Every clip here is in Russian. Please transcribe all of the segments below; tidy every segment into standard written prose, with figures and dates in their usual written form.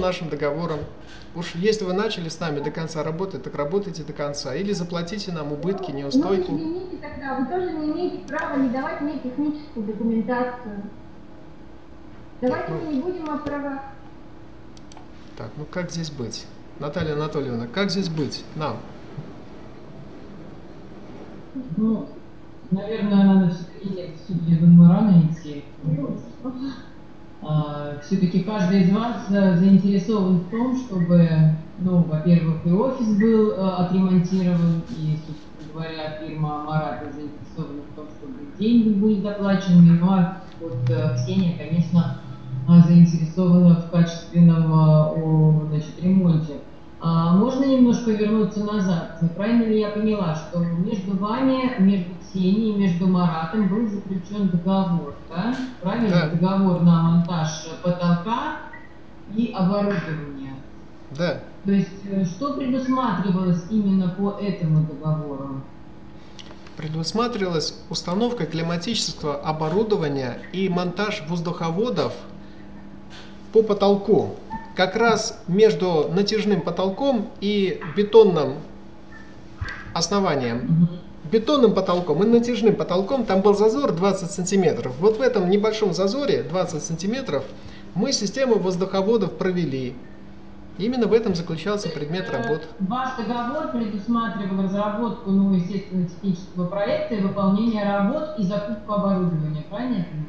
Нашим договором. Уж если вы начали с нами до конца работать, так работайте до конца. Или заплатите нам убытки, неустойку. Ну, извините тогда, вы тоже не имеете права не давать мне техническую документацию. Давайте мы не будем о правах. Так, ну как здесь быть? Наталья Анатольевна, как здесь быть нам? Ну, наверное, надо все-таки рано идти. Все-таки каждый из вас заинтересован в том, чтобы, ну, во-первых, и офис был отремонтирован, и, собственно говоря, фирма Марата заинтересована в том, чтобы деньги были доплачены, ну, а вот Ксения, конечно, заинтересована в качественном ремонте. Можно немножко вернуться назад? Правильно ли я поняла, что между вами, между Ксенией, между Маратом был заключен договор, да? Правильно? Да. Договор на монтаж потолка и оборудования. Да. То есть, что предусматривалось именно по этому договору? Предусматривалась установка климатического оборудования и монтаж воздуховодов по потолку. Как раз между натяжным потолком и бетонным основанием. Бетонным потолком и натяжным потолком там был зазор 20 сантиметров. Вот в этом небольшом зазоре 20 сантиметров мы систему воздуховодов провели. Именно в этом заключался предмет работ. Ваш договор предусматривал разработку, ну, естественно, технического проекта и выполнение работ и закупку оборудования, правильно я понимаю?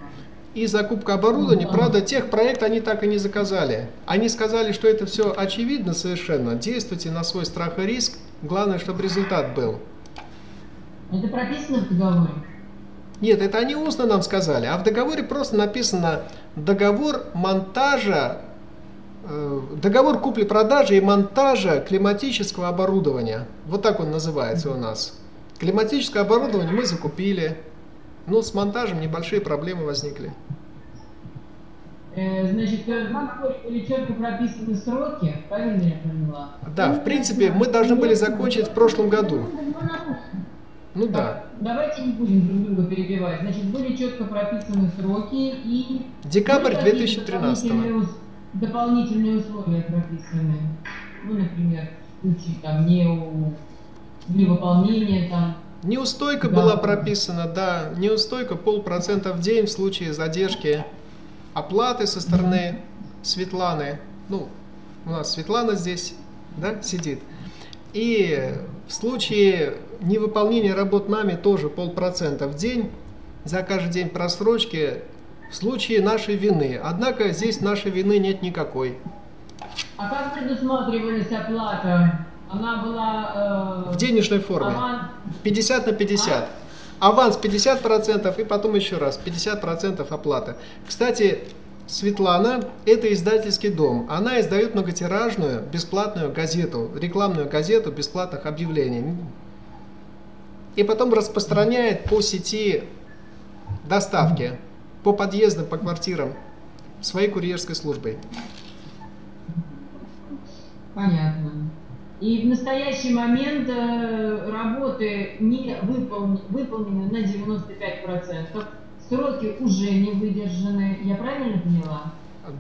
И закупка оборудования, правда, тех проект они так и не заказали. Они сказали, что это все очевидно совершенно. Действуйте на свой страх и риск. Главное, чтобы результат был. Это прописано в договоре? Нет, это они устно нам сказали. А в договоре просто написано договор монтажа, договор купли-продажи и монтажа климатического оборудования. Вот так он называется у нас. Климатическое оборудование мы закупили. Но с монтажем небольшие проблемы возникли. Значит, были четко прописаны сроки, правильно я поняла? Да, в принципе, мы должны были закончить в прошлом году. Ну да. Давайте не будем друг друга перебивать. Значит, были четко прописаны сроки и... Декабрь 2013. Дополнительные условия прописаны. Ну, например, в случае там невыполнения там... Неустойка была прописана, да, неустойка 0,5% в день в случае задержки оплаты со стороны Светланы. Ну, у нас Светлана здесь, да, сидит. И в случае невыполнения работ нами тоже 0,5% в день, за каждый день просрочки, в случае нашей вины. Однако здесь нашей вины нет никакой. А как предусматривалась оплата? Она была... в денежной форме. Аванс... 50 на 50. Аванс 50% и потом еще раз 50% оплата. Кстати, Светлана – это издательский дом. Она издает многотиражную бесплатную газету, рекламную газету бесплатных объявлений. И потом распространяет по сети доставки, по подъездам, по квартирам своей курьерской службой. Понятно. И в настоящий момент работы не выполнены на 95%, сроки уже не выдержаны, я правильно поняла?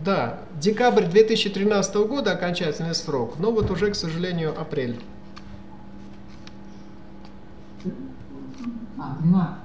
Да, декабрь 2013 года окончательный срок, но вот уже, к сожалению, апрель. А,